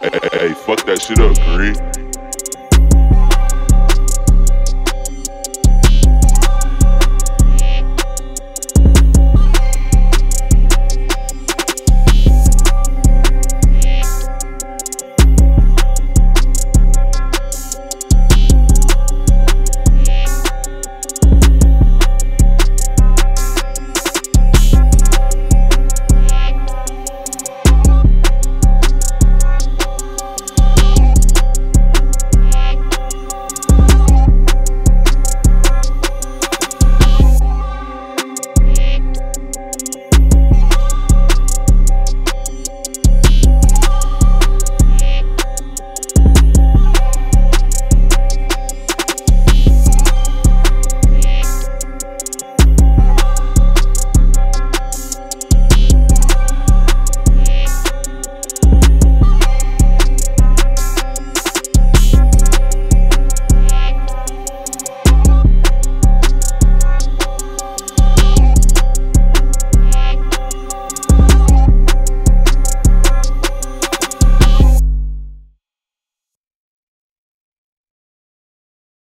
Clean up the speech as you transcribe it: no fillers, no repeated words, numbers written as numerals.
Hey, fuck that shit up, Green.